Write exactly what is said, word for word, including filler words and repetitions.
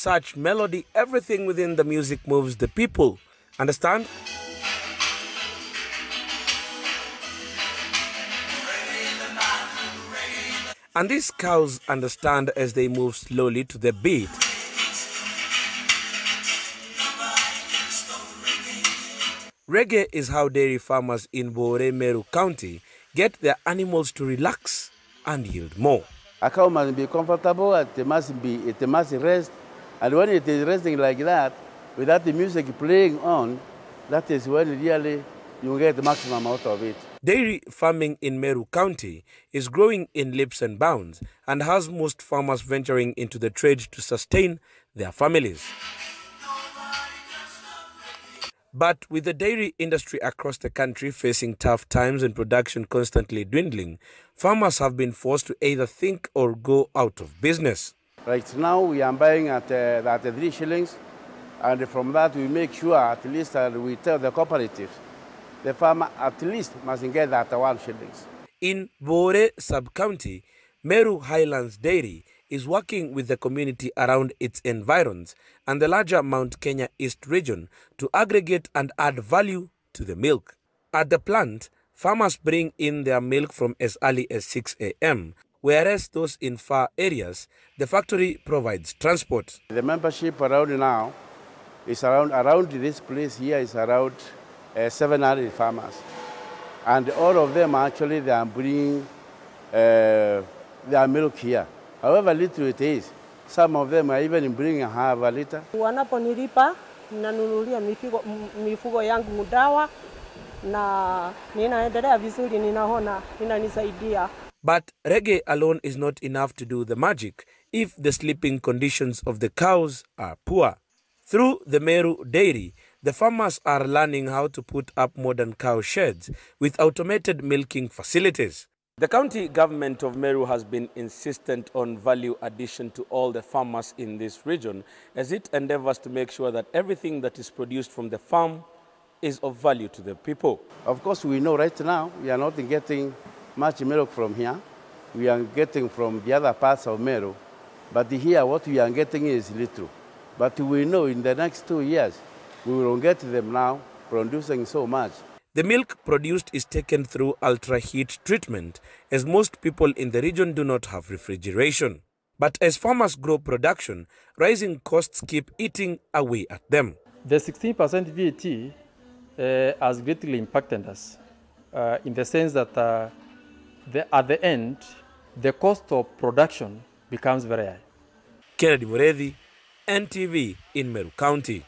such melody, everything within the music moves the people. Understand? And these cows understand as they move slowly to the beat. Reggae is how dairy farmers in Bore Meru County get their animals to relax and yield more. A cow must be comfortable, it must, be, it must rest. And when it is resting like that, without the music playing on, that is when really you get the maximum out of it. Dairy farming in Meru County is growing in leaps and bounds and has most farmers venturing into the trade to sustain their families. But with the dairy industry across the country facing tough times and production constantly dwindling, farmers have been forced to either think or go out of business. Right now we are buying at, uh, at three shillings, and from that we make sure at least uh, we tell the cooperatives the farmer at least must get at one shillings. In Bore sub-county, Meru Highlands Dairy is working with the community around its environs and the larger Mount Kenya East region to aggregate and add value to the milk. At the plant, farmers bring in their milk from as early as six A M, whereas those in far areas, the factory provides transport. The membership around now is around, around this place here is around uh, seven hundred farmers. And all of them actually, they are bringing uh, their milk here. However little it is, some of them are even bringing half a liter. Wanaponilipa, nanunulia mifugo, mifugo yangu mudawa, na ninaendelea vizuri, ninaona, inanisaidia. But reggae alone is not enough to do the magic if the sleeping conditions of the cows are poor. Through the Meru Dairy, the farmers are learning how to put up modern cow sheds with automated milking facilities. The county government of Meru has been insistent on value addition to all the farmers in this region as it endeavors to make sure that everything that is produced from the farm is of value to the people. Of course, we know right now we are not getting much milk from here. We are getting from the other parts of Meru. But here what we are getting is little. But we know in the next two years we will get them now producing so much. The milk produced is taken through ultra-heat treatment, as most people in the region do not have refrigeration. But as farmers grow production, rising costs keep eating away at them. The sixteen percent V A T uh, has greatly impacted us uh, in the sense that uh, the, at the end, the cost of production becomes very high. Kennedy Morethi, N T V in Meru County.